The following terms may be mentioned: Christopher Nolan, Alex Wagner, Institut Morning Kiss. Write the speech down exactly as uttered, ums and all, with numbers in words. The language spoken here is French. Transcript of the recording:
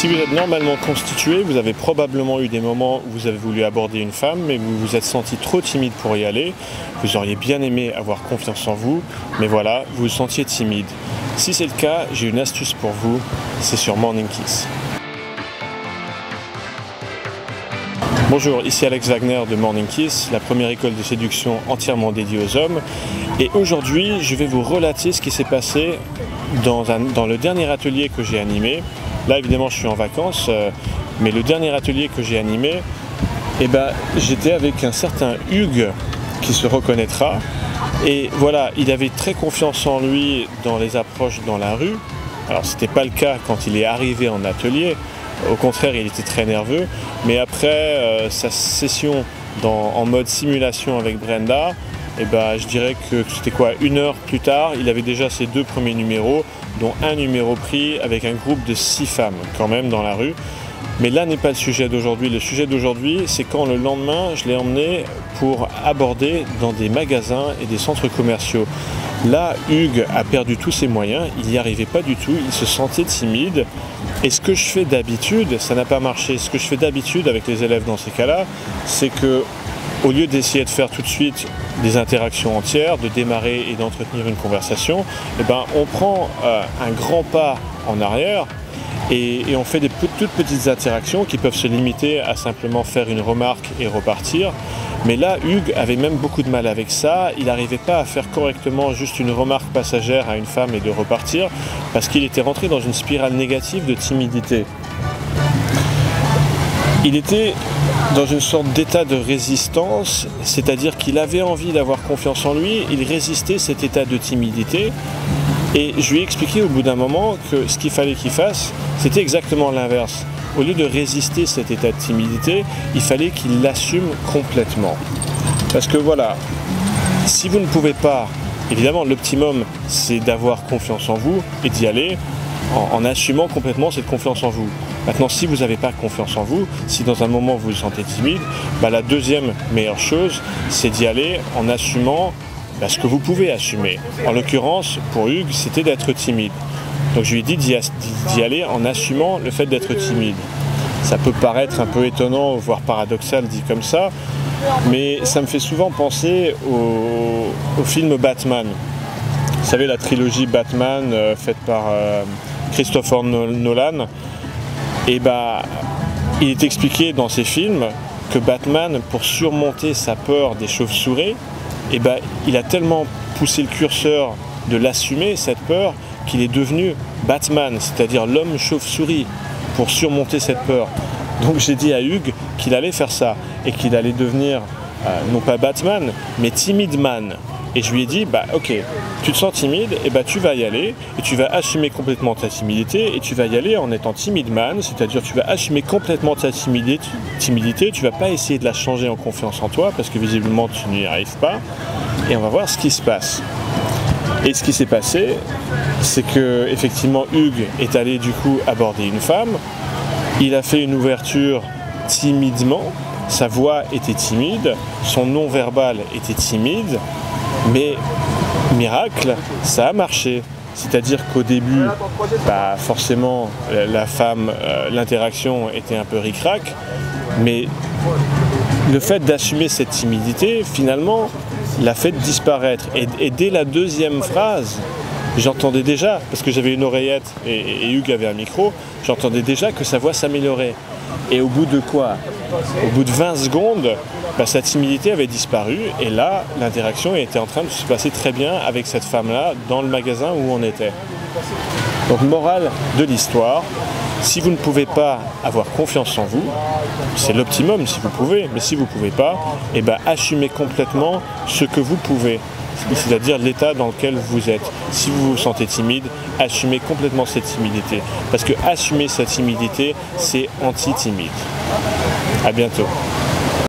Si vous êtes normalement constitué, vous avez probablement eu des moments où vous avez voulu aborder une femme, mais vous vous êtes senti trop timide pour y aller. Vous auriez bien aimé avoir confiance en vous, mais voilà, vous vous sentiez timide. Si c'est le cas, j'ai une astuce pour vous, c'est sur Morning Kiss. Bonjour, ici Alex Wagner de Morning Kiss, la première école de séduction entièrement dédiée aux hommes. Et aujourd'hui, je vais vous relater ce qui s'est passé dans, un, dans le dernier atelier que j'ai animé. Là, évidemment, je suis en vacances, euh, mais le dernier atelier que j'ai animé, eh ben, j'étais avec un certain Hugues qui se reconnaîtra. Et voilà, il avait très confiance en lui dans les approches dans la rue. Alors, ce n'était pas le cas quand il est arrivé en atelier. Au contraire, il était très nerveux, mais après euh, sa session dans, en mode simulation avec Brenda, eh ben, je dirais que c'était quoi, une heure plus tard, il avait déjà ses deux premiers numéros, dont un numéro pris avec un groupe de six femmes quand même dans la rue. Mais là n'est pas le sujet d'aujourd'hui. Le sujet d'aujourd'hui, c'est quand le lendemain, je l'ai emmené pour aborder dans des magasins et des centres commerciaux. Là, Hugues a perdu tous ses moyens, il n'y arrivait pas du tout, il se sentait timide. Et ce que je fais d'habitude, ça n'a pas marché. Ce que je fais d'habitude avec les élèves dans ces cas-là, c'est que, au lieu d'essayer de faire tout de suite des interactions entières, de démarrer et d'entretenir une conversation, eh ben, on prend euh, un grand pas en arrière. Et, et on fait des toutes petites interactions qui peuvent se limiter à simplement faire une remarque et repartir. Mais là, Hugues avait même beaucoup de mal avec ça. Il n'arrivait pas à faire correctement juste une remarque passagère à une femme et de repartir parce qu'il était rentré dans une spirale négative de timidité. Il était dans une sorte d'état de résistance, c'est-à-dire qu'il avait envie d'avoir confiance en lui, il résistait cet état de timidité. Et je lui ai expliqué au bout d'un moment que ce qu'il fallait qu'il fasse, c'était exactement l'inverse. Au lieu de résister cet état de timidité, il fallait qu'il l'assume complètement. Parce que voilà, si vous ne pouvez pas, évidemment l'optimum c'est d'avoir confiance en vous et d'y aller en, en assumant complètement cette confiance en vous. Maintenant, si vous n'avez pas confiance en vous, si dans un moment vous vous sentez timide, bah, la deuxième meilleure chose, c'est d'y aller en assumant Bah, ce que vous pouvez assumer. En l'occurrence, pour Hugues, c'était d'être timide. Donc je lui ai dit d'y aller en assumant le fait d'être timide. Ça peut paraître un peu étonnant, voire paradoxal dit comme ça, mais ça me fait souvent penser au, au film Batman. Vous savez, la trilogie Batman euh, faite par euh, Christopher Nolan. Et bah, il est expliqué dans ces films que Batman, pour surmonter sa peur des chauves-souris, Eh ben, il a tellement poussé le curseur de l'assumer, cette peur, qu'il est devenu Batman, c'est-à-dire l'homme chauve-souris, pour surmonter cette peur. Donc j'ai dit à Hugues qu'il allait faire ça, et qu'il allait devenir, euh, non pas Batman, mais Timid Man. Et je lui ai dit, bah ok, tu te sens timide, et bah tu vas y aller, et tu vas assumer complètement ta timidité, et tu vas y aller en étant timid man, c'est-à-dire tu vas assumer complètement ta timidité, tu vas pas essayer de la changer en confiance en toi, parce que visiblement tu n'y arrives pas, et on va voir ce qui se passe. Et ce qui s'est passé, c'est que effectivement Hugues est allé du coup aborder une femme, il a fait une ouverture timidement, sa voix était timide, son non-verbal était timide, mais, miracle, ça a marché. C'est-à-dire qu'au début, bah, forcément, la femme, euh, l'interaction était un peu ric-rac, mais le fait d'assumer cette timidité, finalement, l'a fait disparaître. Et, et dès la deuxième phrase, j'entendais déjà, parce que j'avais une oreillette et, et Hugues avait un micro, j'entendais déjà que sa voix s'améliorait. Et au bout de quoi ? Au bout de vingt secondes, bah, sa timidité avait disparu et là, l'interaction était en train de se passer très bien avec cette femme-là dans le magasin où on était. Donc, morale de l'histoire, si vous ne pouvez pas avoir confiance en vous, c'est l'optimum si vous pouvez, mais si vous ne pouvez pas, eh ben, assumez complètement ce que vous pouvez, c'est-à-dire l'état dans lequel vous êtes. Si vous vous sentez timide, assumez complètement cette timidité. Parce que assumer sa timidité, c'est anti-timide. À bientôt.